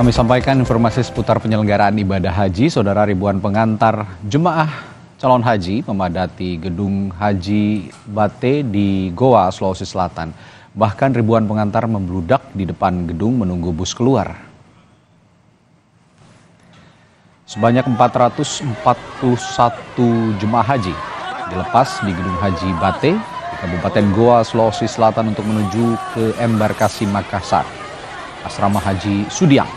Kami sampaikan informasi seputar penyelenggaraan ibadah haji. Saudara, ribuan pengantar jemaah calon haji memadati Gedung Haji Bate di Gowa, Sulawesi Selatan. Bahkan ribuan pengantar membludak di depan gedung menunggu bus keluar. Sebanyak 441 jemaah haji dilepas di Gedung Haji Bate di Kabupaten Gowa, Sulawesi Selatan untuk menuju ke Embarkasi Makassar, Asrama Haji Sudiang.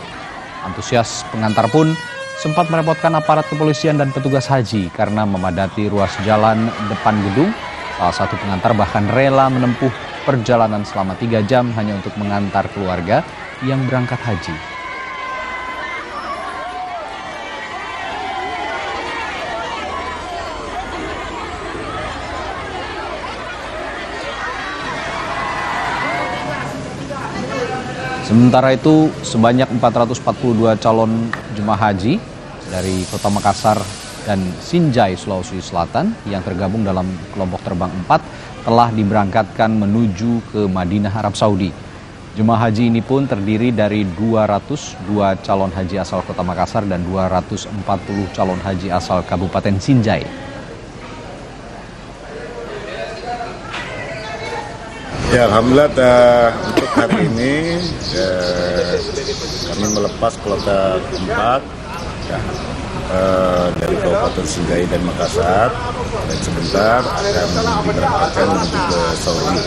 Antusias pengantar pun sempat merepotkan aparat kepolisian dan petugas haji karena memadati ruas jalan depan gedung. Salah satu pengantar bahkan rela menempuh perjalanan selama 3 jam hanya untuk mengantar keluarga yang berangkat haji. Sementara itu, sebanyak 442 calon jemaah haji dari kota Makassar dan Sinjai, Sulawesi Selatan yang tergabung dalam kelompok terbang 4 telah diberangkatkan menuju ke Madinah, Arab Saudi. Jemaah haji ini pun terdiri dari 202 calon haji asal kota Makassar dan 240 calon haji asal Kabupaten Sinjai. Ya, alhamdulillah untuk hari ini kami melepas kloter 4 ya, dari Kabupaten Sinjai dan Makassar, dan sebentar akan diberangkatkan menuju ke Saudi.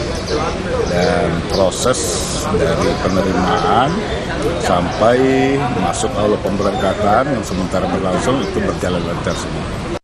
Dan proses dari penerimaan sampai masuk awal pemberangkatan yang sementara berlangsung itu berjalan lancar semua.